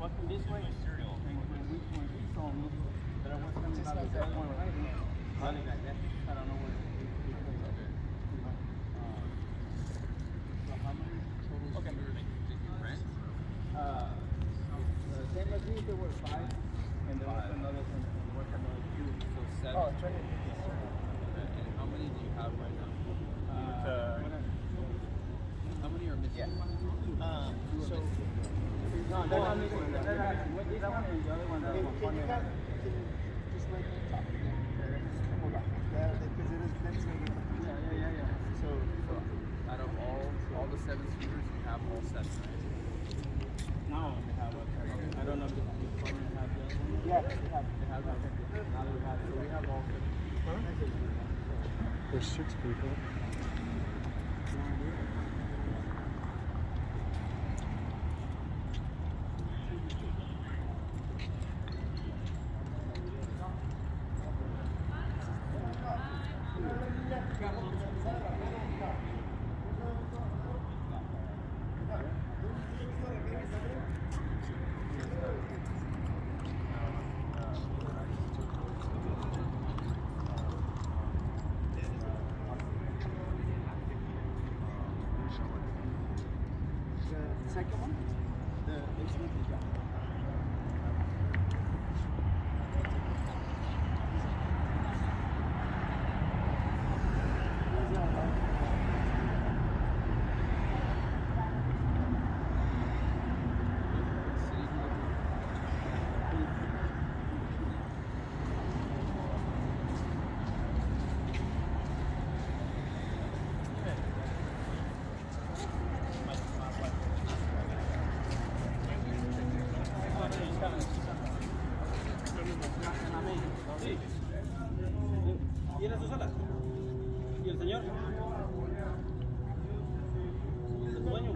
walking this way. And when we saw him, but I was coming out of the other one right here. I don't know what it is. So how many total friends? Same as me, there were five. And there was another one. There was another two. So seven. Oh, try it. And how many do you have right now? How many are missing? Yeah. So... No, that one is one. That one is the other one. Can you just like talk to them? Hold on. Because it is next to me. Yeah. So out of all the seven speakers, you have all seven, right? Now we have a I don't know if you currently have the other one. Yeah, they have that one. Now that we have it, so we have all seven. There's 6 people. Second one? The instrument job. ¿Tiene sus alas? ¿Y el señor? ¿El dueño?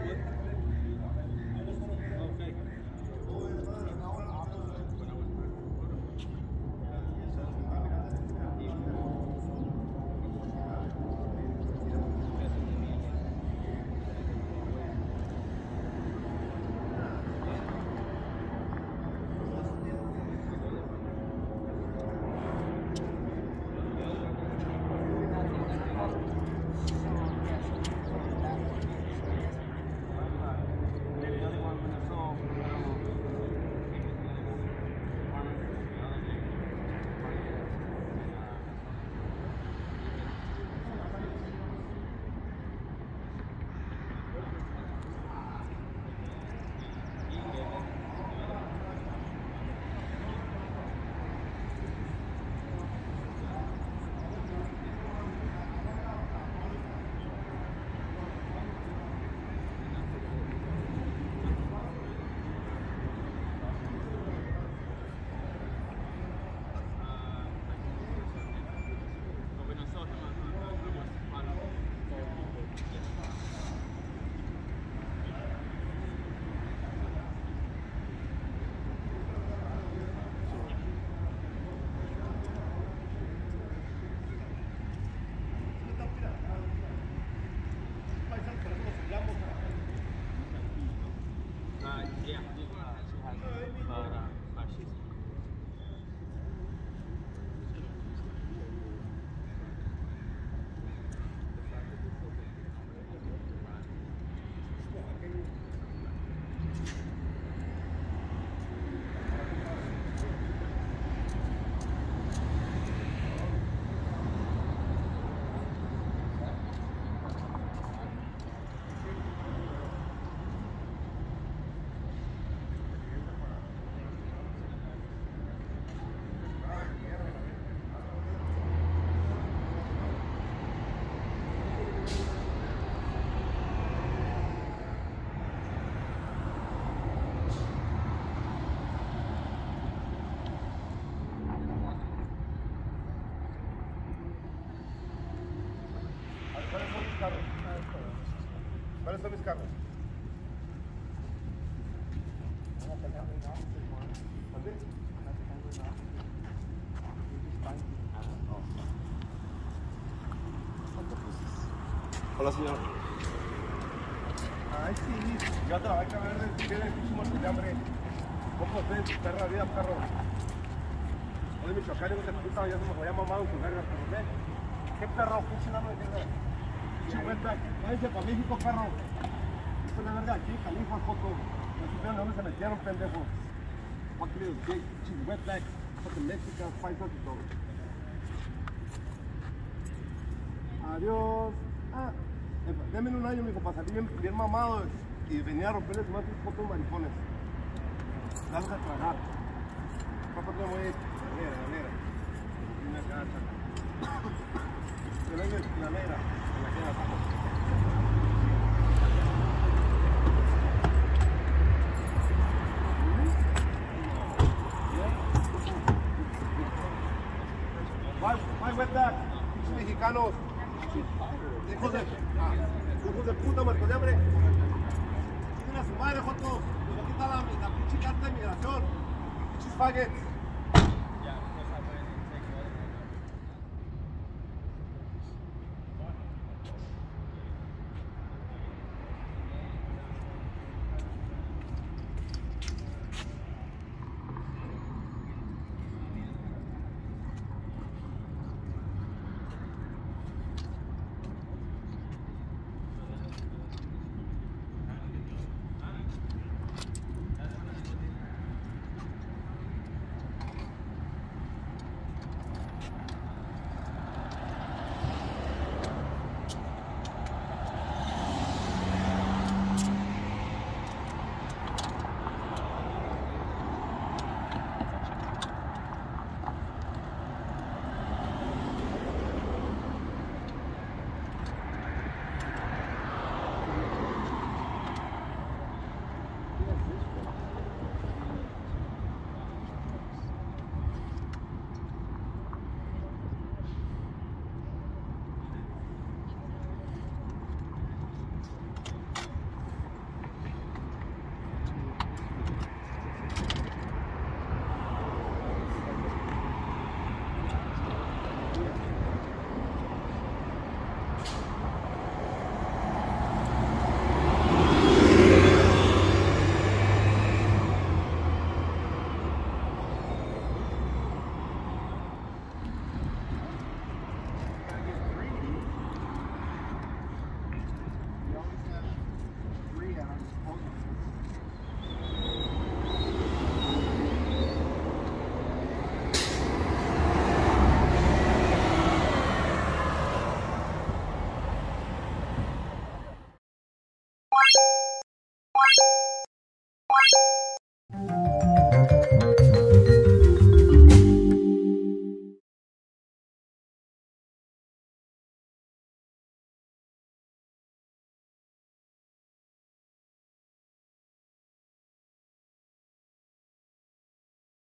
¿Cuáles son mis carros? Hola, señor. Ay, sí, ya te la voy a acabar de tirar el último que te abre. ¿Cómo ustedes perra vida, perro? Hoy Michoacán, hijo de puta, ya se me había mamado con vergas, perro. ¿Qué perro? Pinche dame de verga. Pinche vuelta. Váyanse para México, perro. Esto de verga aquí, canijo, al foco. No supieron de dónde se metieron, pendejo. Fuck you, gay, chingüeta, fucking Mexican, fighters y todo. Adiós. Ah, denme un año, mijo, para salir bien mamado y venía a romperle su madre un poco de maricones. Vamos a trabajar. Papá, te voy a ir. La nera. Se venga la nera. La queda abajo. Vai, vuelta. Mexicanos. Hijos de puta, marcos de hambre. Tienen a su madre, Joto. Aquí está la pinche carta de migración. Pinches faggots.